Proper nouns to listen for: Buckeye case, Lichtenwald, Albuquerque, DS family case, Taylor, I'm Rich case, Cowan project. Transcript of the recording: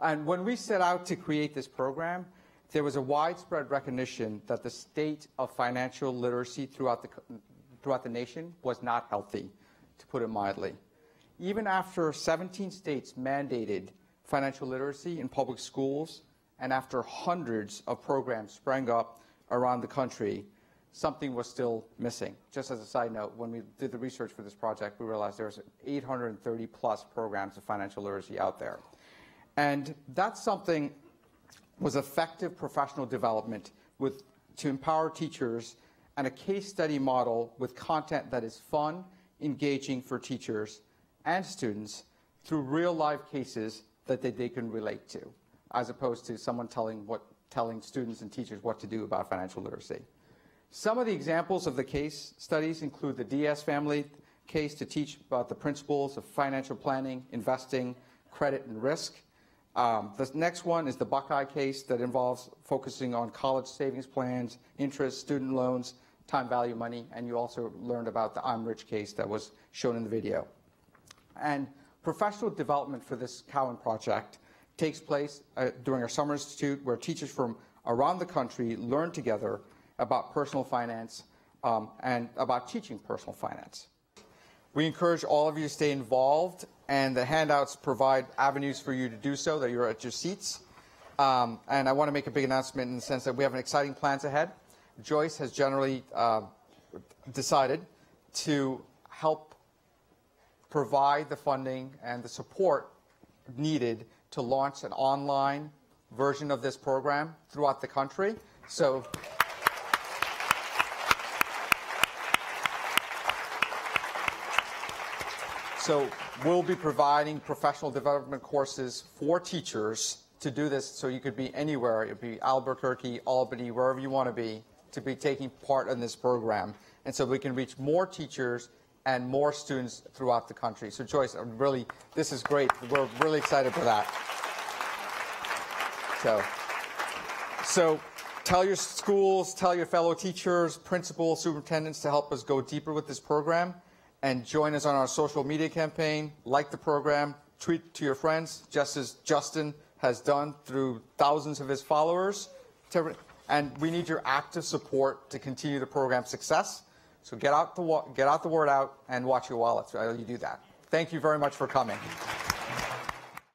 And when we set out to create this program, there was a widespread recognition that the state of financial literacy throughout the nation was not healthy, to put it mildly. Even after 17 states mandated financial literacy in public schools, and after hundreds of programs sprang up around the country, something was still missing. Just as a side note, when we did the research for this project, we realized there was 830 plus programs of financial literacy out there. And that's something was effective professional development to empower teachers and a case study model with content that is fun, engaging for teachers and students through real life cases that they can relate to, as opposed to someone telling students and teachers what to do about financial literacy. Some of the examples of the case studies include the DS family case to teach about the principles of financial planning, investing, credit, and risk. The next one is the Buckeye case that involves focusing on college savings plans, interest, student loans, time value money, and you also learned about the I'm Rich case that was shown in the video. And professional development for this Cowan project takes place during our summer institute, where teachers from around the country learn together about personal finance and about teaching personal finance. We encourage all of you to stay involved, and the handouts provide avenues for you to do so, that you're at your seats. And I want to make a big announcement in the sense that we have an exciting plans ahead. Joyce has generally decided to help provide the funding and the support needed to launch an online version of this program throughout the country. So. So we'll be providing professional development courses for teachers to do this, so you could be anywhere. It would be Albuquerque, Albany, wherever you want to be taking part in this program. And so we can reach more teachers and more students throughout the country. So Joyce, really, this is great. We're really excited for that. So tell your schools, tell your fellow teachers, principals, superintendents to help us go deeper with this program. And join us on our social media campaign, like the program, tweet to your friends, just as Justin has done through thousands of his followers. And we need your active support to continue the program's success. So get out the word out and watch your wallets while you do that. Thank you very much for coming.